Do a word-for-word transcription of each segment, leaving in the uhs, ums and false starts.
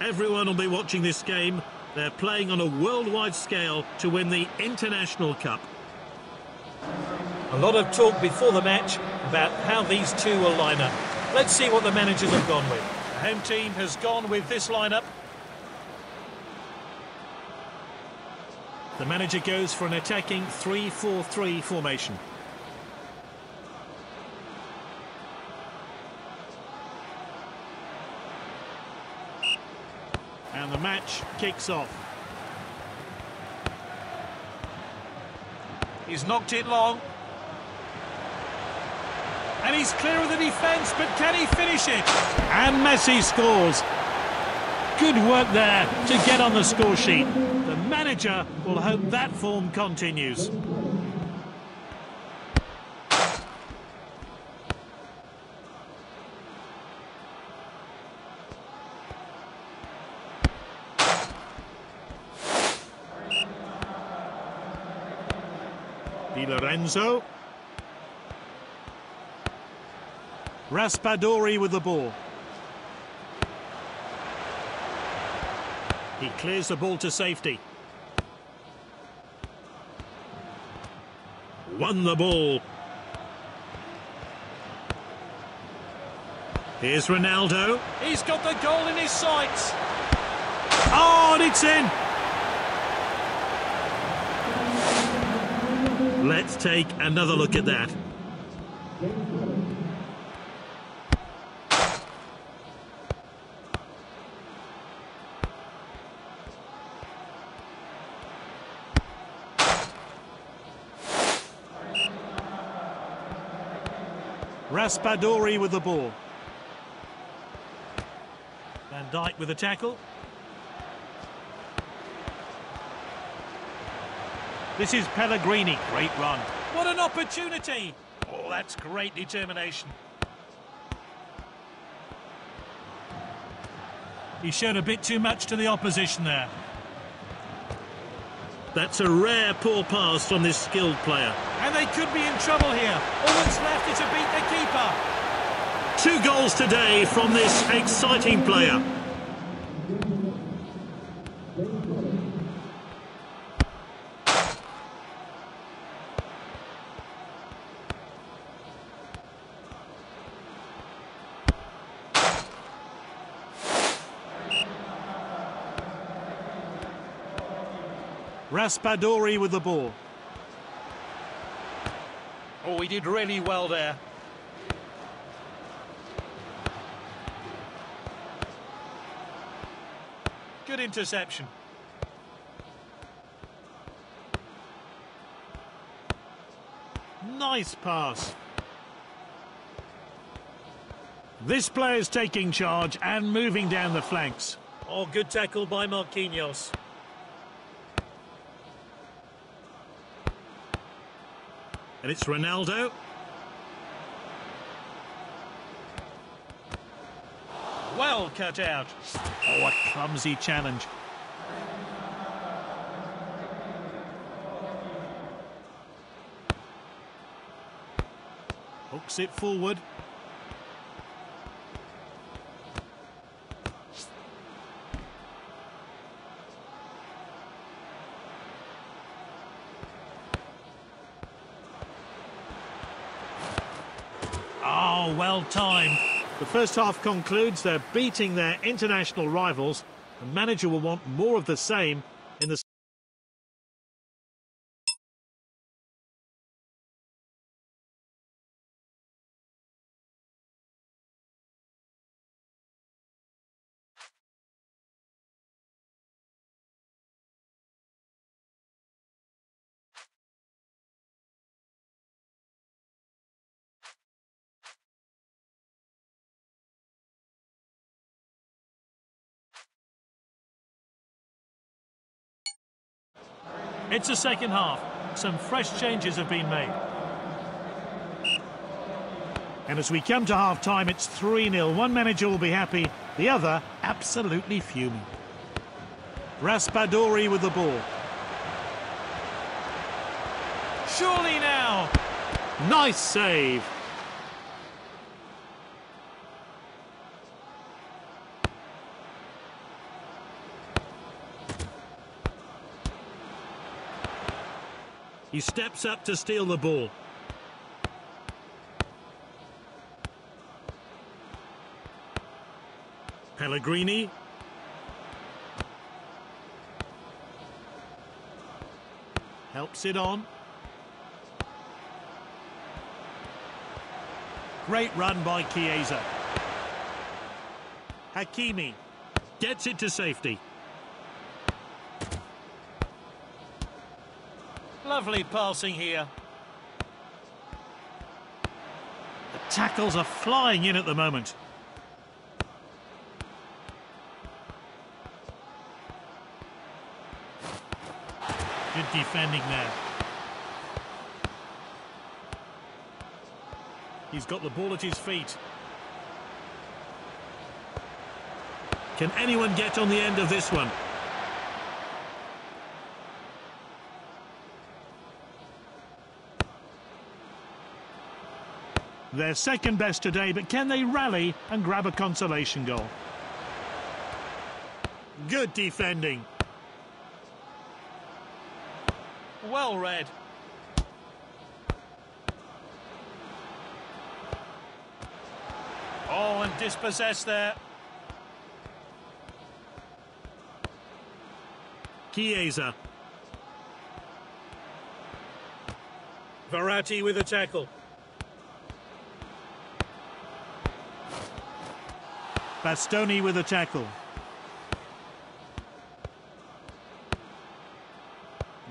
Everyone will be watching this game. They're playing on a worldwide scale to win the International Cup. A lot of talk before the match about how these two will line up. Let's see what the managers have gone with. The home team has gone with this lineup. The manager goes for an attacking three four three formation. And the match kicks off. He's knocked it long. And he's clear of the defence, but can he finish it? And Messi scores. Good work there to get on the score sheet. The manager will hope that form continues. Di Lorenzo. Raspadori with the ball. He clears the ball to safety. Won the ball. Here's Ronaldo. He's got the goal in his sights. Oh, and it's in. Let's take another look at that. Raspadori with the ball. Van Dijk with a tackle. This is Pellegrini. Great run. What an opportunity. Oh, that's great determination. He showed a bit too much to the opposition there. That's a rare poor pass from this skilled player. And they could be in trouble here. All that's left is to beat the keeper. Two goals today from this exciting player. Raspadori with the ball. Oh, he did really well there. Good interception. Nice pass. This player's taking charge and moving down the flanks. Oh, good tackle by Marquinhos. And it's Ronaldo. Well cut out. Oh, a clumsy challenge. Hooks it forward. Oh, well timed. The first half concludes. They're beating their international rivals. The manager will want more of the same in the It's the second half. Some fresh changes have been made. And as we come to half-time, it's three nil. One manager will be happy, the other absolutely fuming. Raspadori with the ball. Surely now! Nice save! He steps up to steal the ball. Pellegrini. Helps it on. Great run by Chiesa. Hakimi gets it to safety. Lovely passing here. The tackles are flying in at the moment. Good defending there. He's got the ball at his feet. Can anyone get on the end of this one? They're second best today, but can they rally and grab a consolation goal? Good defending. Well read. Oh, and dispossessed there. Chiesa. Verratti with a tackle. Bastoni with a tackle.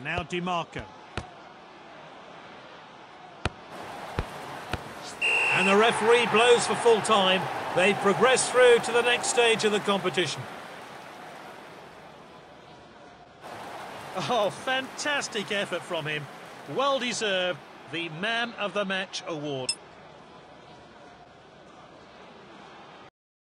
Now Di Marco. And the referee blows for full time. They progress through to the next stage of the competition. Oh, fantastic effort from him. Well deserved the Man of the Match award.